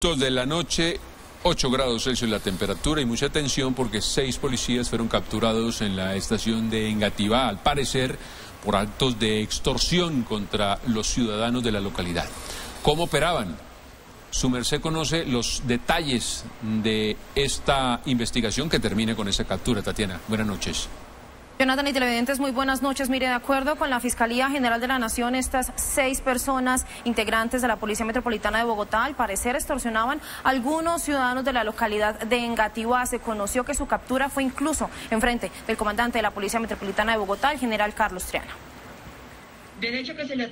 De la noche, 8 grados Celsius la temperatura y mucha atención porque 6 policías fueron capturados en la estación de Engativá, al parecer por actos de extorsión contra los ciudadanos de la localidad. ¿Cómo operaban? Su merced conoce los detalles de esta investigación que termina con esa captura. Tatiana, buenas noches. Jonathan y televidentes, muy buenas noches. Mire, de acuerdo con la Fiscalía General de la Nación, estas 6 personas integrantes de la Policía Metropolitana de Bogotá, al parecer extorsionaban a algunos ciudadanos de la localidad de Engativá. Se conoció que su captura fue incluso enfrente del comandante de la Policía Metropolitana de Bogotá, el general Carlos Triana.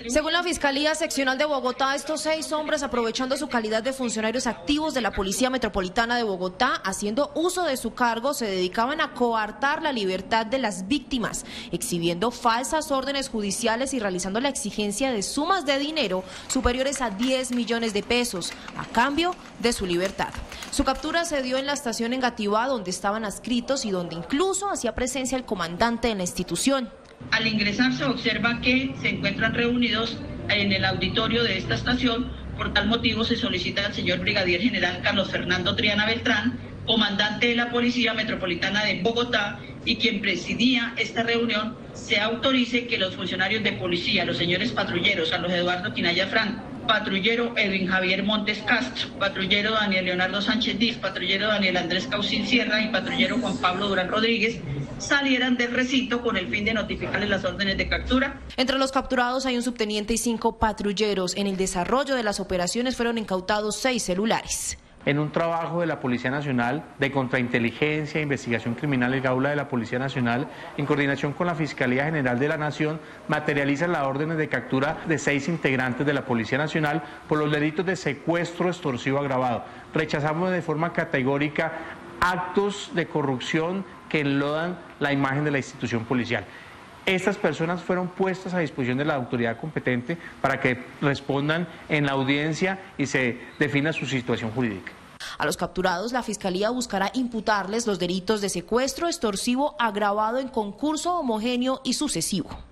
Según la Fiscalía Seccional de Bogotá, estos 6 hombres, aprovechando su calidad de funcionarios activos de la Policía Metropolitana de Bogotá, haciendo uso de su cargo, se dedicaban a coartar la libertad de las víctimas, exhibiendo falsas órdenes judiciales y realizando la exigencia de sumas de dinero superiores a 10 millones de pesos, a cambio de su libertad. Su captura se dio en la estación Engativá, donde estaban adscritos y donde incluso hacía presencia el comandante en la institución. Al ingresar se observa que se encuentran reunidos en el auditorio de esta estación. Por tal motivo se solicita al señor brigadier general Carlos Fernando Triana Beltrán, comandante de la Policía Metropolitana de Bogotá y quien presidía esta reunión, se autorice que los funcionarios de policía, los señores patrulleros Carlos Eduardo Quinaya Fran, patrullero Edwin Javier Montes Castro, patrullero Daniel Leonardo Sánchez Díaz, patrullero Daniel Andrés Caucin Sierra y patrullero Juan Pablo Durán Rodríguez, salieran del recinto con el fin de notificarles las órdenes de captura. Entre los capturados hay un subteniente y 5 patrulleros. En el desarrollo de las operaciones fueron incautados 6 celulares. En un trabajo de la Policía Nacional de Contrainteligencia e Investigación Criminal, el GAULA de la Policía Nacional, en coordinación con la Fiscalía General de la Nación, materializa las órdenes de captura de 6 integrantes de la Policía Nacional por los delitos de secuestro extorsivo agravado. Rechazamos de forma categórica actos de corrupción que enlodan la imagen de la institución policial. Estas personas fueron puestas a disposición de la autoridad competente para que respondan en la audiencia y se defina su situación jurídica. A los capturados, la Fiscalía buscará imputarles los delitos de secuestro extorsivo agravado en concurso homogéneo y sucesivo.